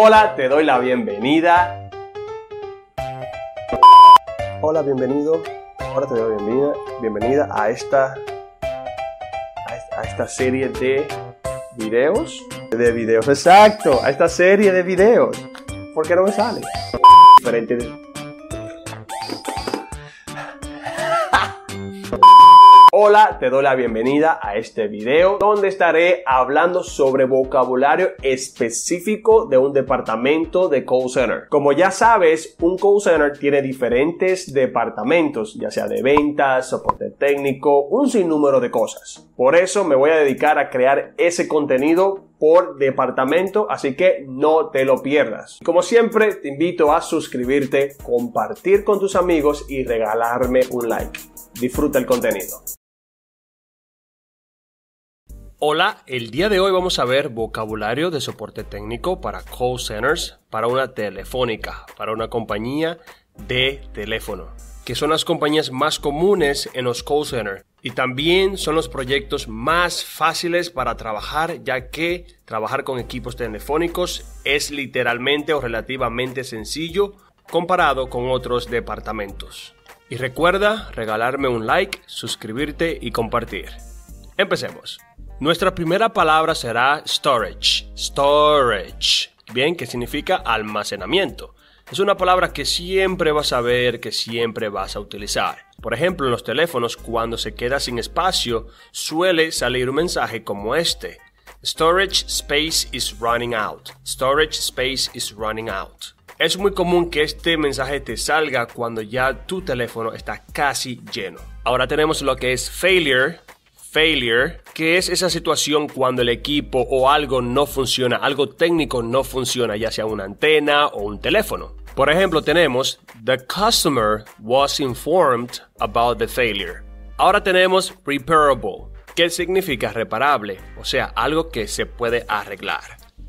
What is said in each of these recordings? Hola, te doy la bienvenida. Hola, bienvenido. Ahora te doy la bienvenida a esta serie de videos. De videos, exacto. A esta serie de videos. ¿Por qué no me sale? Diferente de... Hola, te doy la bienvenida a este video donde estaré hablando sobre vocabulario específico de un departamento de call center. Como ya sabes, un call center tiene diferentes departamentos, ya sea de ventas, soporte técnico, un sinnúmero de cosas. Por eso me voy a dedicar a crear ese contenido por departamento, así que no te lo pierdas. Como siempre, te invito a suscribirte, compartir con tus amigos y regalarme un like. Disfruta el contenido. Hola, el día de hoy vamos a ver vocabulario de soporte técnico para call centers, para una telefónica, para una compañía de teléfono, que son las compañías más comunes en los call centers y también son los proyectos más fáciles para trabajar, ya que trabajar con equipos telefónicos es literalmente o relativamente sencillo comparado con otros departamentos. Y recuerda regalarme un like, suscribirte y compartir. Empecemos. Nuestra primera palabra será storage. Storage, bien, que significa almacenamiento. Es una palabra que siempre vas a ver, que siempre vas a utilizar. Por ejemplo, en los teléfonos, cuando se queda sin espacio, suele salir un mensaje como este. Storage space is running out. Storage space is running out. Es muy común que este mensaje te salga cuando ya tu teléfono está casi lleno. Ahora tenemos lo que es failure. Failure, que es esa situación cuando el equipo o algo no funciona, algo técnico no funciona, ya sea una antena o un teléfono. Por ejemplo, tenemos the customer was informed about the failure. Ahora tenemos repairable, que significa reparable, o sea, algo que se puede arreglar.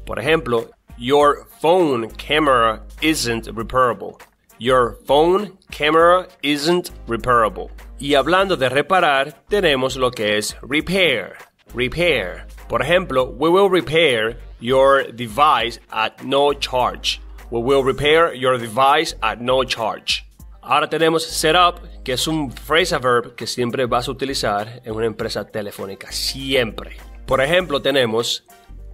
Por ejemplo, your phone camera isn't repairable. Your phone camera isn't repairable. Y hablando de reparar, tenemos lo que es repair. Repair. Por ejemplo, we will repair your device at no charge. We will repair your device at no charge. Ahora tenemos setup, que es un phrasal verb que siempre vas a utilizar en una empresa telefónica. Siempre. Por ejemplo, tenemos...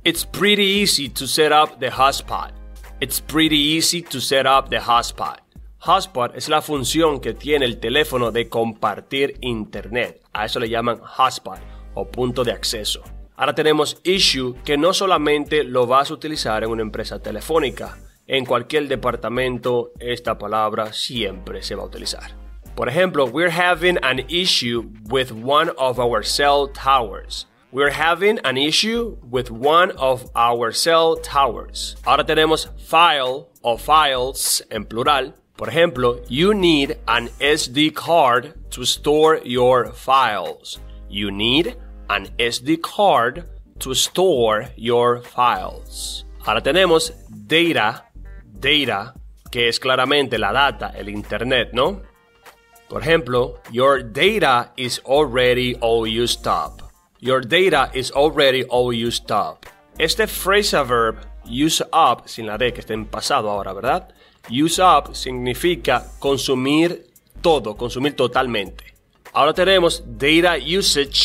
It's pretty easy to set up the hotspot. It's pretty easy to set up the hotspot. Hotspot es la función que tiene el teléfono de compartir internet. A eso le llaman hotspot o punto de acceso. Ahora tenemos issue, que no solamente lo vas a utilizar en una empresa telefónica. En cualquier departamento esta palabra siempre se va a utilizar. Por ejemplo, we're having an issue with one of our cell towers. We're having an issue with one of our cell towers. Ahora tenemos file o files en plural. Por ejemplo, you need an SD card to store your files. You need an SD card to store your files. Ahora tenemos data, data, que es claramente la data, el internet, ¿no? Por ejemplo, your data is already all used up. Your data is already all used up. Este phrasal verb, use up, sin la D que está en pasado ahora, ¿verdad? Use up significa consumir todo, consumir totalmente. Ahora tenemos data usage,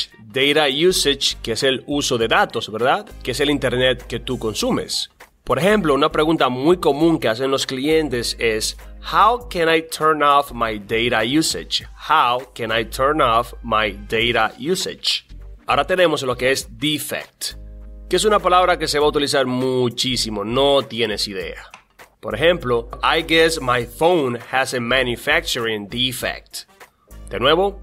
que es el uso de datos, ¿verdad? Que es el internet que tú consumes. Por ejemplo, una pregunta muy común que hacen los clientes es, how can I turn off my data usage? How can I turn off my data usage? Ahora tenemos lo que es defect, que es una palabra que se va a utilizar muchísimo, no tienes idea. Por ejemplo, I guess my phone has a manufacturing defect. De nuevo,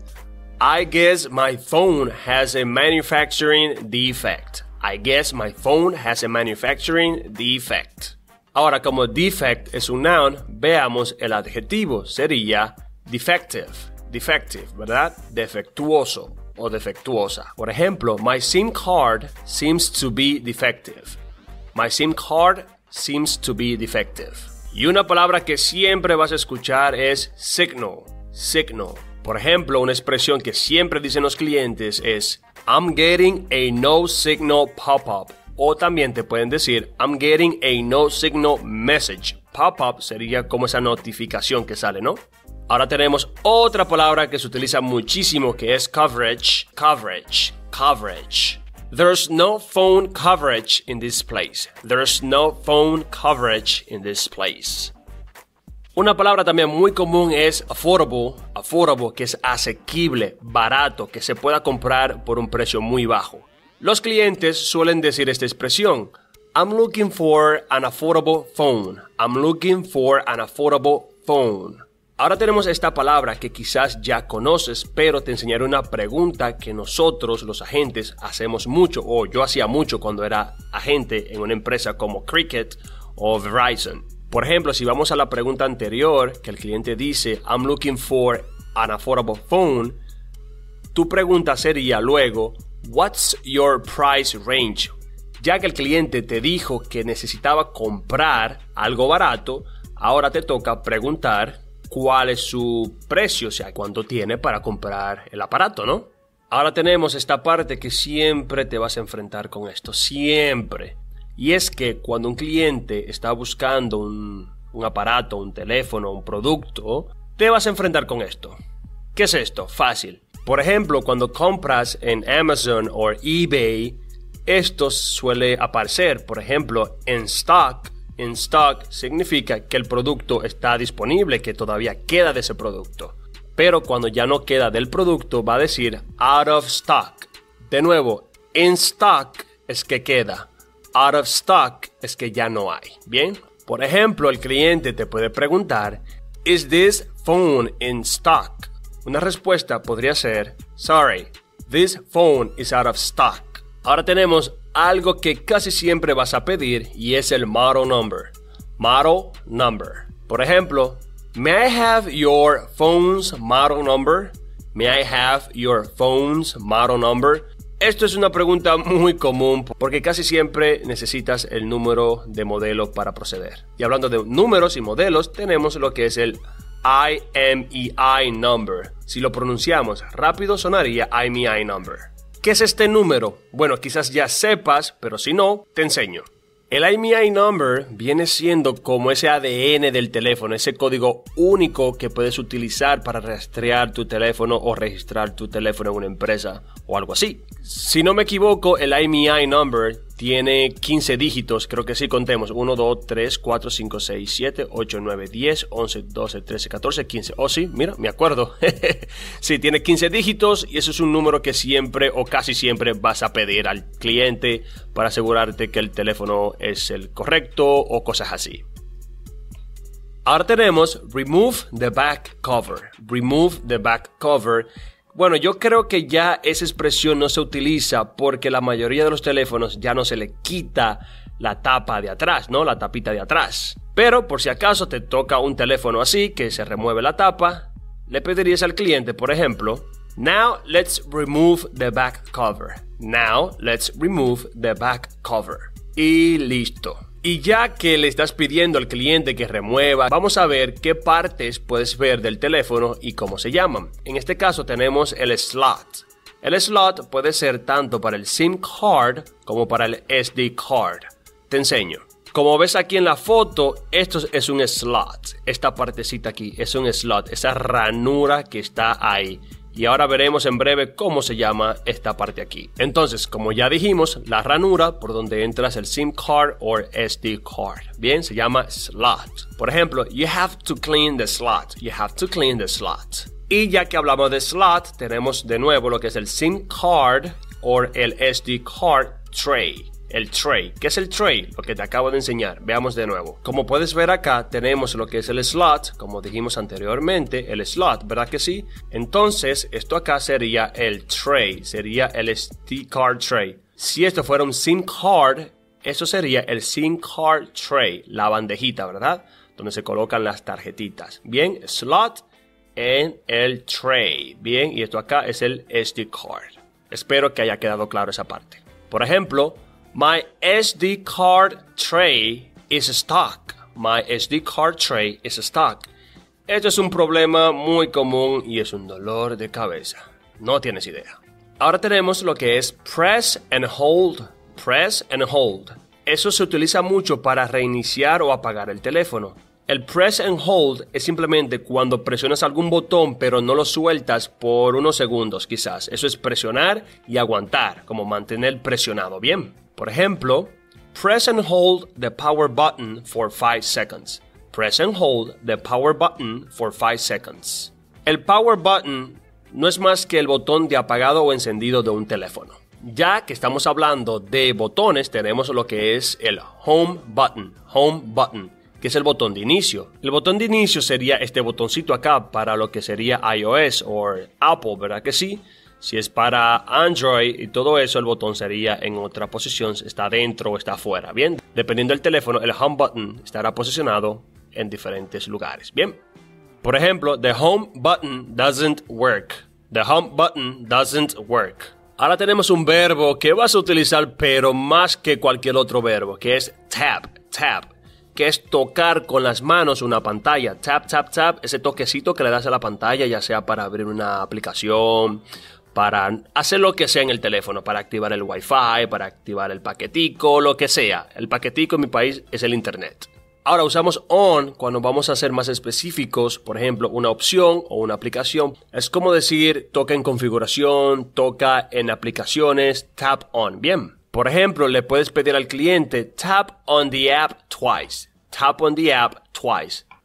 I guess my phone has a manufacturing defect. I guess my phone has a manufacturing defect. Ahora, como defect es un noun, veamos el adjetivo, sería defective. Defective, ¿verdad? Defectuoso o defectuosa. Por ejemplo, my SIM card seems to be defective. My SIM card seems to be defective. Y una palabra que siempre vas a escuchar es signal. Signal. Por ejemplo, una expresión que siempre dicen los clientes es I'm getting a no signal pop-up. O también te pueden decir, I'm getting a no signal message. Pop-up sería como esa notificación que sale, ¿no? Ahora tenemos otra palabra que se utiliza muchísimo, que es coverage. Coverage. There's no phone coverage in this place. There's no phone coverage in this place. Una palabra también muy común es affordable. Affordable, que es asequible, barato, que se pueda comprar por un precio muy bajo. Los clientes suelen decir esta expresión, I'm looking for an affordable phone. I'm looking for an affordable phone. Ahora tenemos esta palabra que quizás ya conoces, pero te enseñaré una pregunta que nosotros, los agentes, hacemos mucho, o yo hacía mucho cuando era agente en una empresa como Cricket o Verizon. Por ejemplo, si vamos a la pregunta anterior, que el cliente dice, I'm looking for an affordable phone, tu pregunta sería luego, what's your price range? Ya que el cliente te dijo que necesitaba comprar algo barato, ahora te toca preguntar cuál es su precio, o sea, cuánto tiene para comprar el aparato, ¿no? Ahora tenemos esta parte que siempre te vas a enfrentar con esto, siempre. Y es que cuando un cliente está buscando un aparato, un teléfono, un producto, te vas a enfrentar con esto. ¿Qué es esto? Fácil. Por ejemplo, cuando compras en Amazon o eBay, esto suele aparecer. Por ejemplo, en stock. En stock significa que el producto está disponible, que todavía queda de ese producto. Pero cuando ya no queda del producto, va a decir out of stock. De nuevo, en stock es que queda. Out of stock es que ya no hay, ¿bien? Por ejemplo, el cliente te puede preguntar, ¿Is this phone in stock? Una respuesta podría ser, sorry, this phone is out of stock. Ahora tenemos algo que casi siempre vas a pedir y es el model number. Model number. Por ejemplo, ¿May I have your phone's model number? ¿May I have your phone's model number? Esto es una pregunta muy común porque casi siempre necesitas el número de modelo para proceder. Y hablando de números y modelos, tenemos lo que es el IMEI number. Si lo pronunciamos rápido sonaría IMEI number. ¿Qué es este número? Bueno, quizás ya sepas, pero si no, te enseño. El IMEI number viene siendo como ese ADN del teléfono, ese código único que puedes utilizar para rastrear tu teléfono o registrar tu teléfono en una empresa o algo así. Si no me equivoco, el IMEI number tiene 15 dígitos, creo que sí, contemos. 1, 2, 3, 4, 5, 6, 7, 8, 9, 10, 11, 12, 13, 14, 15. Oh sí, mira, me acuerdo. Sí, tiene 15 dígitos y eso es un número que siempre o casi siempre vas a pedir al cliente para asegurarte que el teléfono es el correcto o cosas así. Ahora tenemos remove the back cover. Remove the back cover. Bueno, yo creo que ya esa expresión no se utiliza porque la mayoría de los teléfonos ya no se le quita la tapa de atrás, ¿no? La tapita de atrás. Pero por si acaso te toca un teléfono así que se remueve la tapa, le pedirías al cliente, por ejemplo, Now let's remove the back cover. Now let's remove the back cover. Y listo. Y ya que le estás pidiendo al cliente que remueva, vamos a ver qué partes puedes ver del teléfono y cómo se llaman. En este caso tenemos el slot. El slot puede ser tanto para el SIM card como para el SD card. Te enseño. Como ves aquí en la foto, esto es un slot. Esta partecita aquí es un slot, esa ranura que está ahí. Y ahora veremos en breve cómo se llama esta parte aquí. Entonces, como ya dijimos, la ranura por donde entras el SIM card o SD card. Bien, se llama slot. Por ejemplo, you have to clean the slot. You have to clean the slot. Y ya que hablamos de slot, tenemos de nuevo lo que es el SIM card o el SD card tray. El tray. ¿Qué es el tray? Lo que te acabo de enseñar. Veamos de nuevo. Como puedes ver acá, tenemos lo que es el slot, como dijimos anteriormente, el slot, ¿verdad que sí? Entonces, esto acá sería el tray, sería el SD card tray. Si esto fuera un SIM card, eso sería el SIM card tray, la bandejita, ¿verdad? Donde se colocan las tarjetitas. Bien, slot en el tray. Bien, y esto acá es el SD card. Espero que haya quedado claro esa parte. Por ejemplo, My SD card tray is stuck. My SD card tray is stuck. Esto es un problema muy común y es un dolor de cabeza. No tienes idea. Ahora tenemos lo que es press and hold. press and hold. Eso se utiliza mucho para reiniciar o apagar el teléfono. El press and hold es simplemente cuando presionas algún botón pero no lo sueltas por unos segundos quizás. Eso es presionar y aguantar, como mantener presionado bien. Por ejemplo, press and hold the power button for 5 seconds. Press and hold the power button for 5 seconds. El power button no es más que el botón de apagado o encendido de un teléfono. Ya que estamos hablando de botones, tenemos lo que es el home button. Que es el botón de inicio. El botón de inicio sería este botoncito acá para lo que sería iOS o Apple, ¿verdad que sí? Si es para Android y todo eso, el botón sería en otra posición, está dentro o está afuera, ¿bien? Dependiendo del teléfono, el home button estará posicionado en diferentes lugares, ¿bien? Por ejemplo, the home button doesn't work. The home button doesn't work. Ahora tenemos un verbo que vas a utilizar, pero más que cualquier otro verbo, que es tap. Que es tocar con las manos una pantalla. Tap, ese toquecito que le das a la pantalla, ya sea para abrir una aplicación, para hacer lo que sea en el teléfono, para activar el Wi-Fi, para activar el paquetico, lo que sea. El paquetico en mi país es el internet. Ahora usamos on cuando vamos a ser más específicos, por ejemplo, una opción o una aplicación. Es como decir, toca en configuración, toca en aplicaciones, tap on, bien. Por ejemplo, le puedes pedir al cliente tap on the app twice.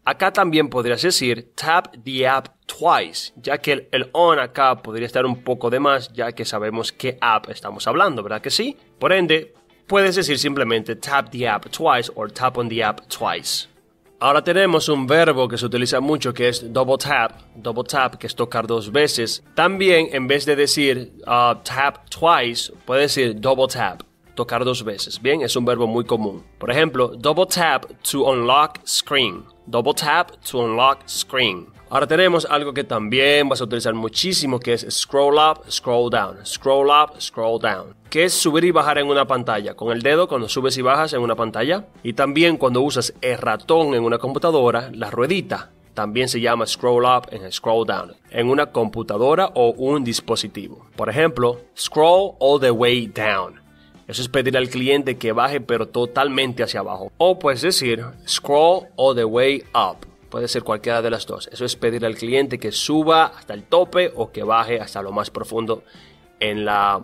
Acá también podrías decir tap the app twice, ya que el on acá podría estar un poco de más, ya que sabemos qué app estamos hablando, ¿verdad que sí? Por ende, puedes decir simplemente tap the app twice o tap on the app twice. Ahora tenemos un verbo que se utiliza mucho que es double tap, que es tocar dos veces. También en vez de decir tap twice, puede decir double tap, tocar dos veces. Bien, es un verbo muy común. Por ejemplo, double tap to unlock screen. Double tap to unlock screen. Ahora tenemos algo que también vas a utilizar muchísimo que es scroll up, scroll down. Scroll up, scroll down. Que es subir y bajar en una pantalla. Con el dedo cuando subes y bajas en una pantalla. Y también cuando usas el ratón en una computadora, la ruedita. También se llama scroll up and scroll down. En una computadora o un dispositivo. Por ejemplo, scroll all the way down. Eso es pedirle al cliente que baje pero totalmente hacia abajo. O puedes decir scroll all the way up. Puede ser cualquiera de las dos. Eso es pedirle al cliente que suba hasta el tope o que baje hasta lo más profundo en la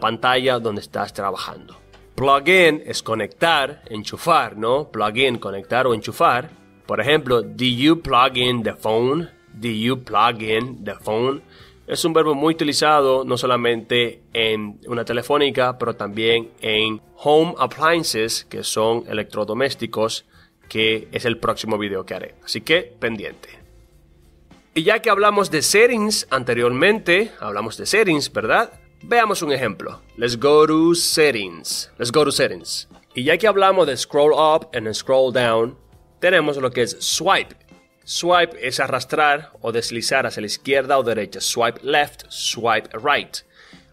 pantalla donde estás trabajando. Plug in es conectar, enchufar, ¿no? Plug in, conectar o enchufar. Por ejemplo, do you plug in the phone? Do you plug in the phone? Es un verbo muy utilizado no solamente en una telefónica, pero también en home appliances, que son electrodomésticos, que es el próximo video que haré. Así que, pendiente. Y ya que hablamos de settings anteriormente, ¿verdad? Veamos un ejemplo. Let's go to settings. Y ya que hablamos de scroll up and scroll down, tenemos lo que es swipe. Swipe es arrastrar o deslizar hacia la izquierda o derecha. Swipe left, swipe right.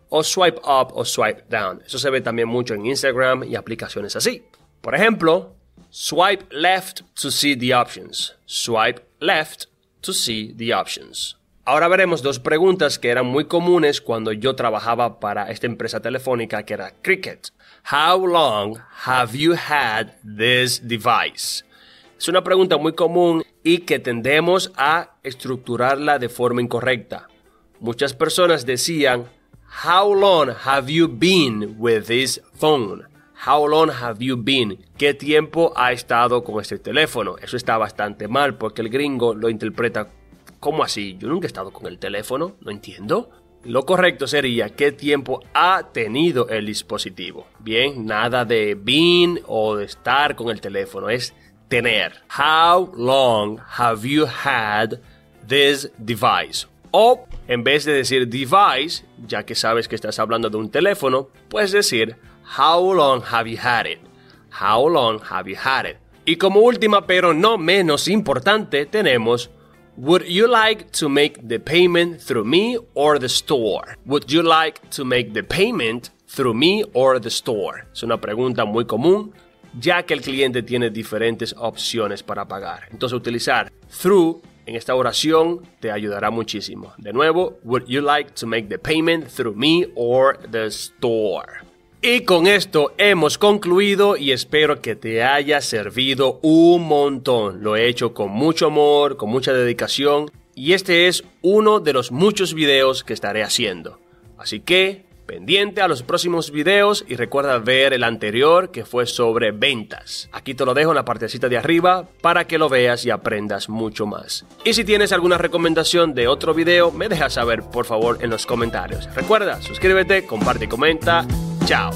O swipe up o swipe down. Eso se ve también mucho en Instagram y aplicaciones así. Por ejemplo, swipe left to see the options. Swipe left to see the options. Ahora veremos dos preguntas que eran muy comunes cuando yo trabajaba para esta empresa telefónica que era Cricket. How long have you had this device? Es una pregunta muy común y que tendemos a estructurarla de forma incorrecta. Muchas personas decían, how long have you been with this phone? How long have you been? ¿Qué tiempo ha estado con este teléfono? Eso está bastante mal porque el gringo lo interpreta como así. Yo nunca he estado con el teléfono, no entiendo. Lo correcto sería qué tiempo ha tenido el dispositivo. Bien, nada de been o de estar con el teléfono, es tener. How long have you had this device? O en vez de decir device, ya que sabes que estás hablando de un teléfono, puedes decir how long have you had it? How long have you had it? Y como última, pero no menos importante, tenemos would you like to make the payment through me or the store? Would you like to make the payment through me or the store? Es una pregunta muy común, ya que el cliente tiene diferentes opciones para pagar. Entonces utilizar through en esta oración te ayudará muchísimo. De nuevo, would you like to make the payment through me or the store? Y con esto hemos concluido y espero que te haya servido un montón. Lo he hecho con mucho amor, con mucha dedicación y este es uno de los muchos videos que estaré haciendo. Así que pendiente a los próximos videos y recuerda ver el anterior que fue sobre ventas. Aquí te lo dejo en la partecita de arriba para que lo veas y aprendas mucho más. Y si tienes alguna recomendación de otro video, me dejas saber por favor en los comentarios. Recuerda, suscríbete, comparte y comenta. Chao.